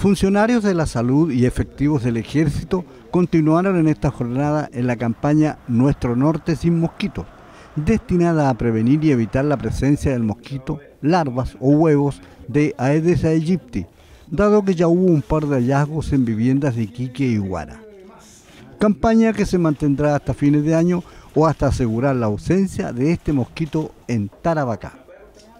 Funcionarios de la salud y efectivos del ejército continuaron en esta jornada en la campaña Nuestro Norte sin mosquitos, destinada a prevenir y evitar la presencia del mosquito, larvas o huevos de Aedes aegypti, dado que ya hubo un par de hallazgos en viviendas de Iquique y Huara. Campaña que se mantendrá hasta fines de año o hasta asegurar la ausencia de este mosquito en Tarapacá.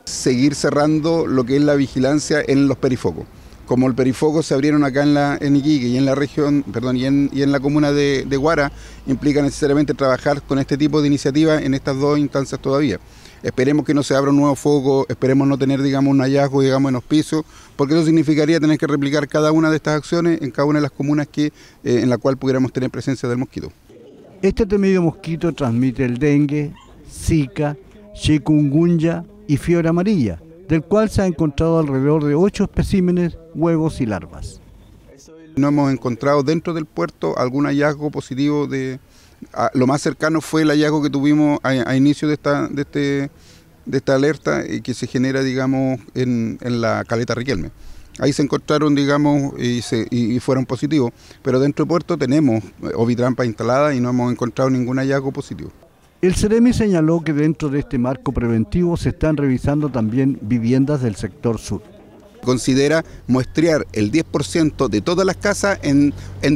Seguir cerrando lo que es la vigilancia en los perifocos. Como el perifoco se abrieron acá en Iquique y en la región, perdón, y en la comuna de Huara, implica necesariamente trabajar con este tipo de iniciativas en estas dos instancias todavía. Esperemos que no se abra un nuevo foco, esperemos no tener, digamos, un hallazgo, digamos, en hospicio, porque eso significaría tener que replicar cada una de estas acciones en cada una de las comunas en la cual pudiéramos tener presencia del mosquito. Este temido mosquito transmite el dengue, zika, chikungunya y fiebre amarilla, del cual se ha encontrado alrededor de 8 especímenes, huevos y larvas. No hemos encontrado dentro del puerto algún hallazgo positivo. Lo más cercano fue el hallazgo que tuvimos a inicio de esta alerta y que se genera, digamos, en la caleta Riquelme. Ahí se encontraron, digamos, y fueron positivos, pero dentro del puerto tenemos ovitrampa instalada y no hemos encontrado ningún hallazgo positivo. El Seremi señaló que dentro de este marco preventivo se están revisando también viviendas del sector sur. Considera muestrear el 10% de todas las casas en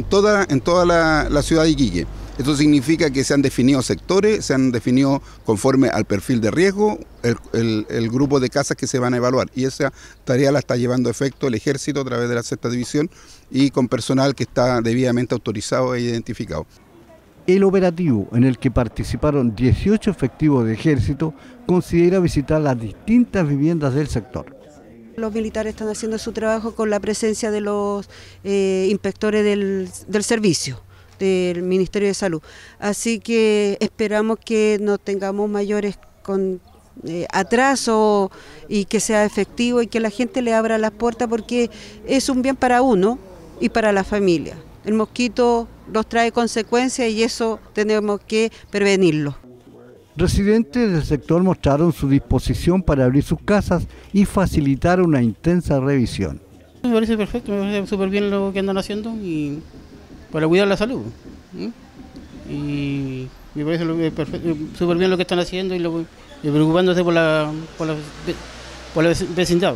toda la ciudad de Iquique. Esto significa que se han definido sectores, se han definido conforme al perfil de riesgo el grupo de casas que se van a evaluar, y esa tarea la está llevando a efecto el ejército a través de la 6ª división y con personal que está debidamente autorizado e identificado. El operativo, en el que participaron 18 efectivos de ejército, considera visitar las distintas viviendas del sector. Los militares están haciendo su trabajo con la presencia de los inspectores del servicio, del Ministerio de Salud. Así que esperamos que no tengamos mayores atraso y que sea efectivo y que la gente le abra las puertas, porque es un bien para uno y para la familia. El mosquito nos trae consecuencias y eso tenemos que prevenirlo. Residentes del sector mostraron su disposición para abrir sus casas y facilitar una intensa revisión. Me parece perfecto, me parece súper bien lo que andan haciendo y para cuidar la salud. Y me parece súper bien lo que están haciendo y preocupándose por la vecindad.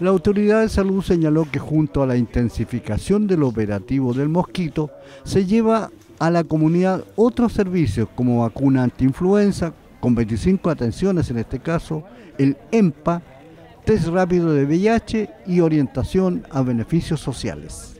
La Autoridad de Salud señaló que junto a la intensificación del operativo del mosquito, se lleva a la comunidad otros servicios como vacuna antiinfluenza, con 25 atenciones en este caso, el EMPA, test rápido de VIH y orientación a beneficios sociales.